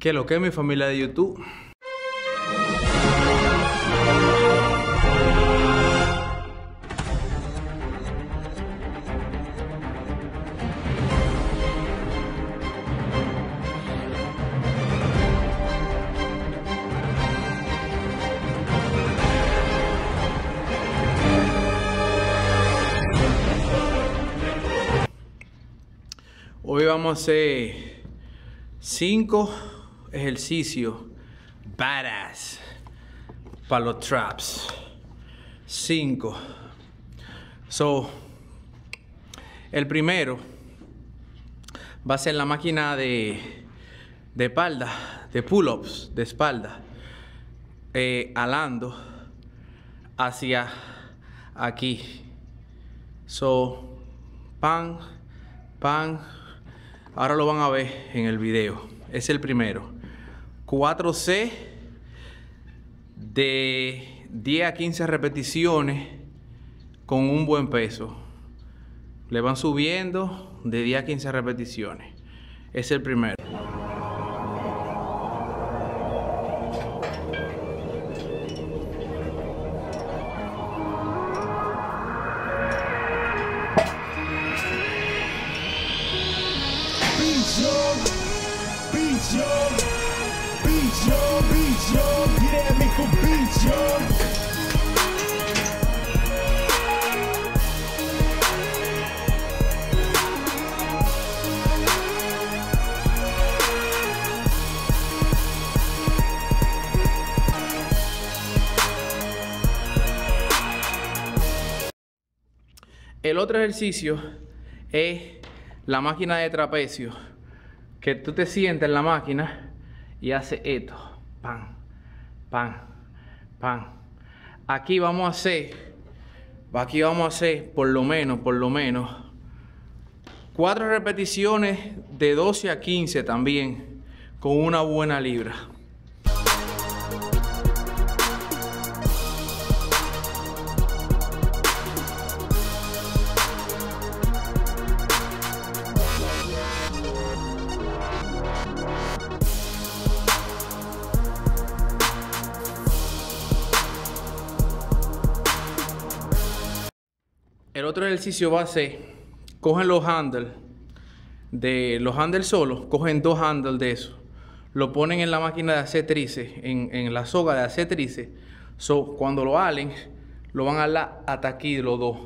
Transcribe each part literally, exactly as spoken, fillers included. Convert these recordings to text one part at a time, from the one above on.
Que lo que es mi familia de YouTube. Hoy vamos a hacer cinco ejercicios badass para los traps. Cinco. So, el primero va a ser la máquina de, de espalda, de pull-ups, de espalda, eh, alando hacia aquí. So, pan, pan. Ahora lo van a ver en el video. Es el primero. cuatro C de diez a quince repeticiones con un buen peso. Le van subiendo de diez a quince repeticiones. Es el primero. El otro ejercicio es la máquina de trapecio, que tú te sientas en la máquina y haces esto, pan, pan, pan. Aquí vamos a hacer, aquí vamos a hacer por lo menos, por lo menos, cuatro repeticiones de doce a quince también, con una buena libra. El otro ejercicio va a ser, cogen los handles, de los handles solos, cogen dos handles de eso, lo ponen en la máquina de hacer tríceps, en, en la soga de hacer tríceps. So, cuando lo halen, lo van a alar hasta aquí los dos.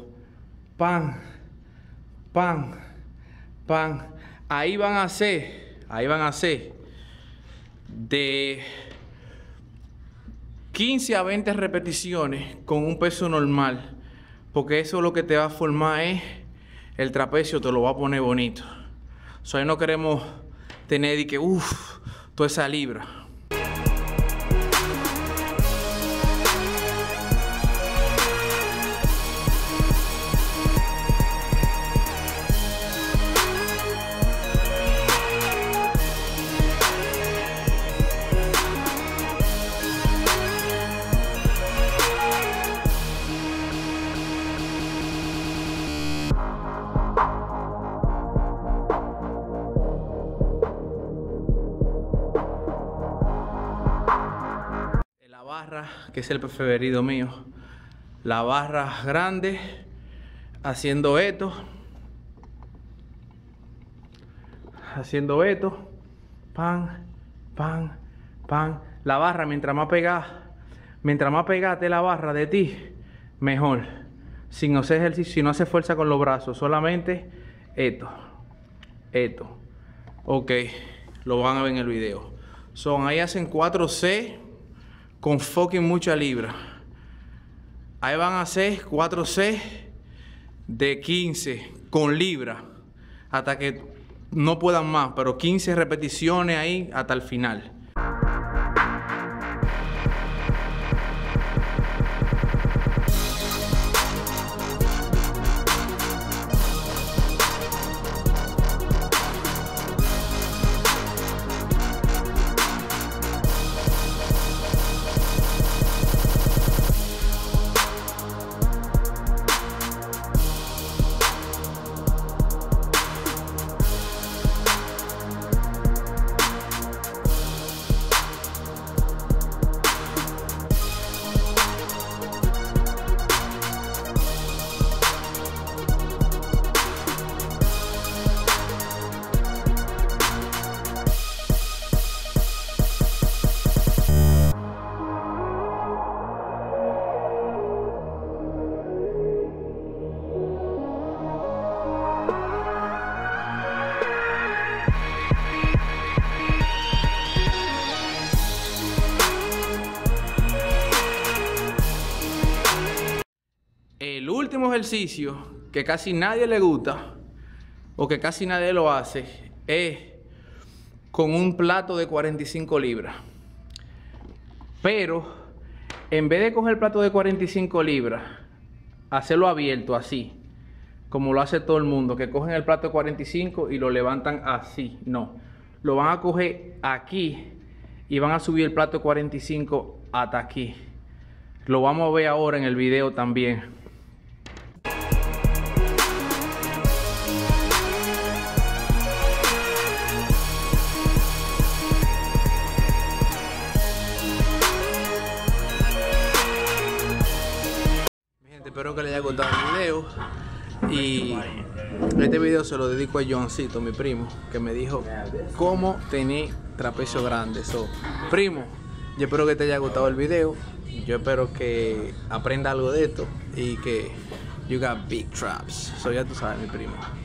Pan, pan, pan. Ahí van a hacer, ahí van a hacer de quince a veinte repeticiones con un peso normal. Porque eso lo que te va a formar es el trapecio, te lo va a poner bonito. So, ahí no queremos tener y que, uff, toda esa libra. Que es el preferido mío, la barra grande, haciendo esto, haciendo esto, pan, pan, pan. La barra, mientras más pegada, mientras más pegate la barra de ti, mejor. Si no haces ejercicio, si no haces fuerza con los brazos, solamente esto, esto. Ok, lo van a ver en el video. Son ahí, hacen cuatro C. Con fucking mucha libra. Ahí van a hacer cuatro C de quince con libra hasta que no puedan más, pero quince repeticiones ahí hasta el final. último ejercicio que casi nadie le gusta o que casi nadie lo hace es con un plato de cuarenta y cinco libras. Pero en vez de coger el plato de cuarenta y cinco libras, hacerlo abierto así, como lo hace todo el mundo, que cogen el plato de cuarenta y cinco y lo levantan así. No, lo van a coger aquí y van a subir el plato de cuarenta y cinco hasta aquí. Lo vamos a ver ahora en el video también. Mi gente, espero que les haya gustado el video. Y este video se lo dedico a Johncito, mi primo, que me dijo cómo tener trapecio grande. So, primo, yo espero que te haya gustado el video. Yo espero que aprenda algo de esto y que you got big traps. So ya tú sabes, mi primo.